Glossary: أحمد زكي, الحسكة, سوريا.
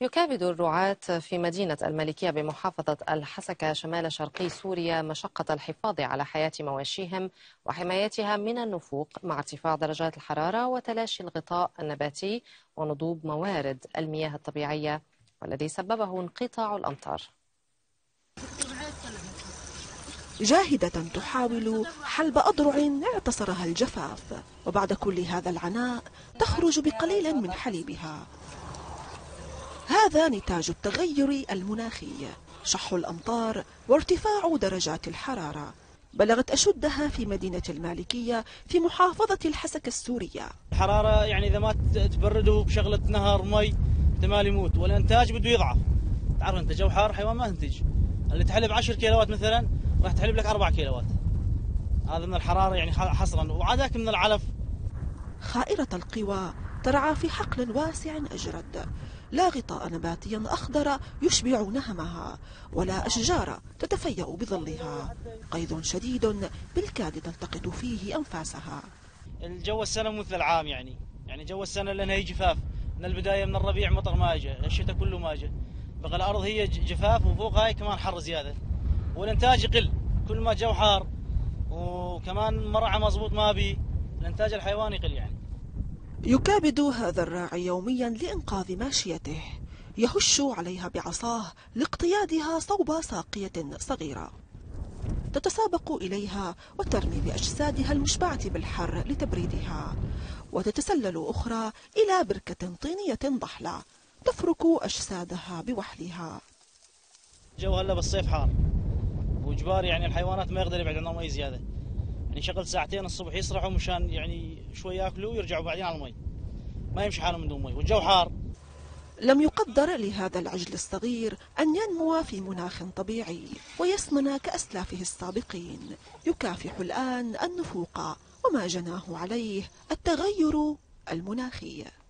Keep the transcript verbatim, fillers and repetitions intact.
يكابد الرعاة في مدينة الملكية بمحافظة الحسكة شمال شرقي سوريا مشقة الحفاظ على حياة مواشيهم وحمايتها من النفوق مع ارتفاع درجات الحرارة وتلاشي الغطاء النباتي ونضوب موارد المياه الطبيعية والذي سببه انقطاع الأمطار. جاهدة تحاول حلب أضرع اعتصرها الجفاف، وبعد كل هذا العناء تخرج بقليل من حليبها. هذا نتاج التغير المناخي، شح الأمطار وارتفاع درجات الحرارة. بلغت أشدها في مدينة المالكية في محافظة الحسكة السورية. الحرارة يعني إذا ما تبرده بشغلة نهر مي احتمال يموت، والإنتاج بده يضعف. تعرف أنت جو حار حيوان ما تنتج، اللي تحلب عشر كيلوات مثلا راح تحلب لك أربع كيلوات. هذا من الحرارة يعني حصرا، وعداك من العلف. خائرة القوى ترعى في حقل واسع أجرد، لا غطاء نباتي أخضر يشبع نهمها ولا أشجار تتفيأ بظلها، قيد شديد بالكاد تلتقط فيه أنفاسها. الجو السنة مثل العام، يعني يعني جو السنة لأنها هي جفاف من البداية، من الربيع مطر ما جاء، الشتاء كله ما جاء، بقى الأرض هي جفاف وفوقها كمان حر زيادة والإنتاج يقل. كل ما جو حار وكمان مرعى مضبوط ما بي، الإنتاج الحيواني يقل. يعني يكابد هذا الراعي يوميا لإنقاذ ماشيته، يهش عليها بعصاه لاقتيادها صوب ساقية صغيرة، تتسابق إليها وترمي بأجسادها المشبعة بالحر لتبريدها، وتتسلل أخرى إلى بركة طينية ضحلة تفرك أجسادها بوحلها. الجو هلا بالصيف حار وجبار، يعني الحيوانات ما يقدر يبعد عن المي زيادة، يعني شغل ساعتين الصبح يسرحوا مشان يعني شوي ياكلوا ويرجعوا بعدين على المي، ما يمشي حالهم من دون مي والجو حار. لم يقدر لهذا العجل الصغير أن ينمو في مناخ طبيعي ويسمن كأسلافه السابقين، يكافح الآن النفوق وما جناه عليه التغير المناخي.